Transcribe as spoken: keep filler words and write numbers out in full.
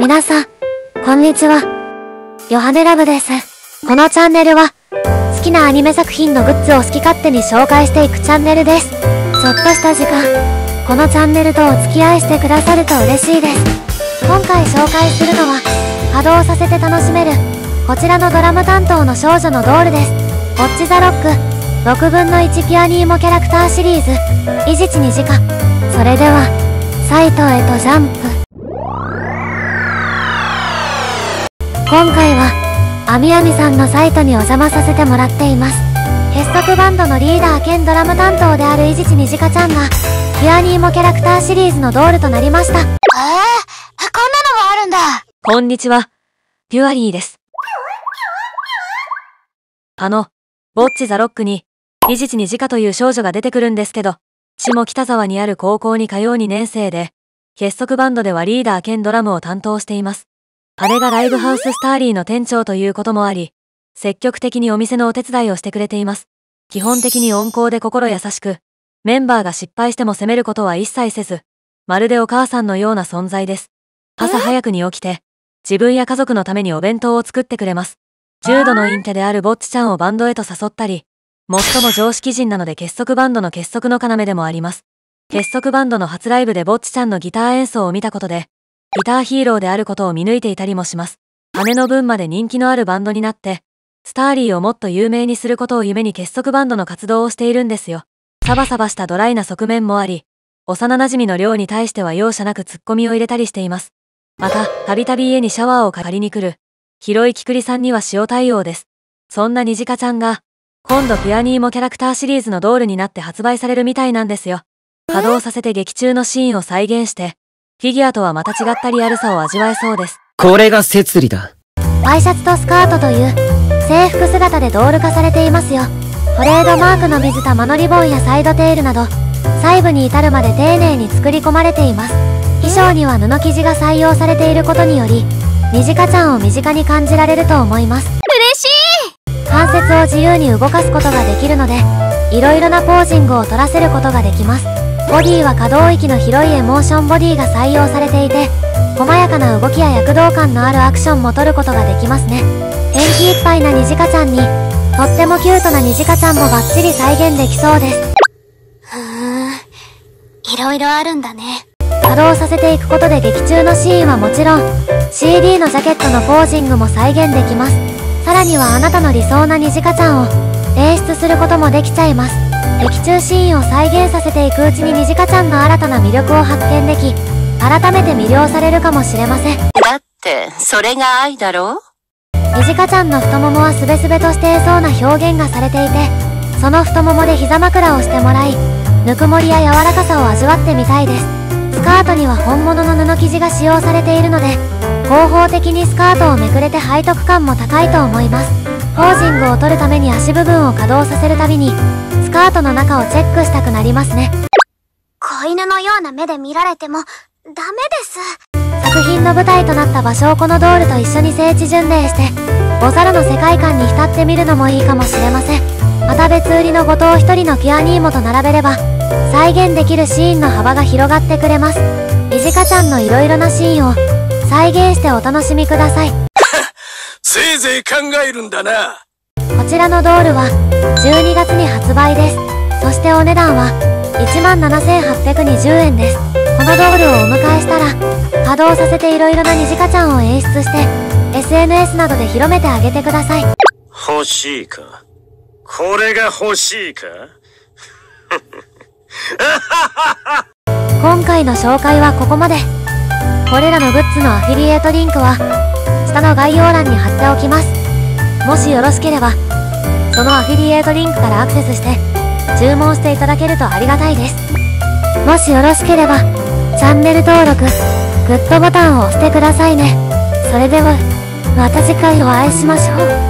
皆さん、こんにちは。ヨハネラブです。このチャンネルは、好きなアニメ作品のグッズを好き勝手に紹介していくチャンネルです。ちょっとした時間、このチャンネルとお付き合いしてくださると嬉しいです。今回紹介するのは、波動させて楽しめる、こちらのドラム担当の少女のドールです。ウォッチ・ザ・ロック、ろくぶんのいちピアニーモキャラクターシリーズ、イジチニジカ。それでは、サイトへとジャンプ。今回は、あみあみさんのサイトにお邪魔させてもらっています。結束バンドのリーダー兼ドラム担当であるイジチニジカちゃんが、ピアニーモキャラクターシリーズのドールとなりました。えー、こんなのもあるんだ。こんにちは、ピュアリーです。あの、ウォッチ・ザ・ロックに、イジチニジカという少女が出てくるんですけど、下北沢にある高校に通うにねんせいで、結束バンドではリーダー兼ドラムを担当しています。姉がライブハウススターリーの店長ということもあり、積極的にお店のお手伝いをしてくれています。基本的に温厚で心優しく、メンバーが失敗しても責めることは一切せず、まるでお母さんのような存在です。朝早くに起きて、自分や家族のためにお弁当を作ってくれます。重度の陰キャであるぼっちちゃんをバンドへと誘ったり、最も常識人なので結束バンドの結束の要でもあります。結束バンドの初ライブでぼっちちゃんのギター演奏を見たことで、ギターヒーローであることを見抜いていたりもします。姉の分まで人気のあるバンドになって、スターリーをもっと有名にすることを夢に結束バンドの活動をしているんですよ。サバサバしたドライな側面もあり、幼馴染の量に対しては容赦なくツッコミを入れたりしています。また、たびたび家にシャワーを借りに来る、広いきくりさんには塩対応です。そんなにじかちゃんが、今度ピアニーモキャラクターシリーズのドールになって発売されるみたいなんですよ。波動させて劇中のシーンを再現して、フィギュアとはまた違ったリアルさを味わえそうです。これが摂理だ。ワイシャツとスカートという制服姿でドール化されていますよ。トレードマークの水玉のリボンやサイドテールなど、細部に至るまで丁寧に作り込まれています。衣装には布生地が採用されていることにより、にじかちゃんを身近に感じられると思います。嬉しい！関節を自由に動かすことができるので、いろいろなポージングを取らせることができます。ボディは可動域の広いエモーションボディが採用されていて、細やかな動きや躍動感のあるアクションも取ることができますね。元気いっぱいなにじかちゃんに、とってもキュートなにじかちゃんもバッチリ再現できそうです。ふーん、いろいろあるんだね。稼働させていくことで劇中のシーンはもちろん、シーディー のジャケットのポージングも再現できます。さらにはあなたの理想なにじかちゃんを演出することもできちゃいます。劇中シーンを再現させていくうちににじかちゃんの新たな魅力を発見でき、改めて魅了されるかもしれません。だって、それが愛だろ？にじかちゃんの太ももはすべすべとしていそうな表現がされていて、その太ももで膝枕をしてもらい、ぬくもりや柔らかさを味わってみたいです。スカートには本物の布生地が使用されているので、広報的にスカートをめくれて背徳感も高いと思います。ポージングを取るために足部分を稼働させるたびに、スカートの中をチェックしたくなりますね。子犬のような目で見られても、ダメです。作品の舞台となった場所をこのドールと一緒に聖地巡礼して、ボザロの世界観に浸ってみるのもいいかもしれません。また別売りの後藤一人のピアニーモと並べれば、再現できるシーンの幅が広がってくれます。にじかちゃんのいろいろなシーンを、再現してお楽しみください。せいぜい考えるんだな。こちらのドールはじゅうにがつに発売です。そしてお値段は いちまんななせんはっぴゃくにじゅうえんです。このドールをお迎えしたら、稼働させていろいろなにじかちゃんを演出して エスエヌエス などで広めてあげてください。欲しいか？これが欲しいか？今回の紹介はここまで。これらのグッズのアフィリエイトリンクは下の概要欄に貼っておきます。もしよろしければ、そのアフィリエイトリンクからアクセスして、注文していただけるとありがたいです。もしよろしければ、チャンネル登録、グッドボタンを押してくださいね。それでは、また次回お会いしましょう。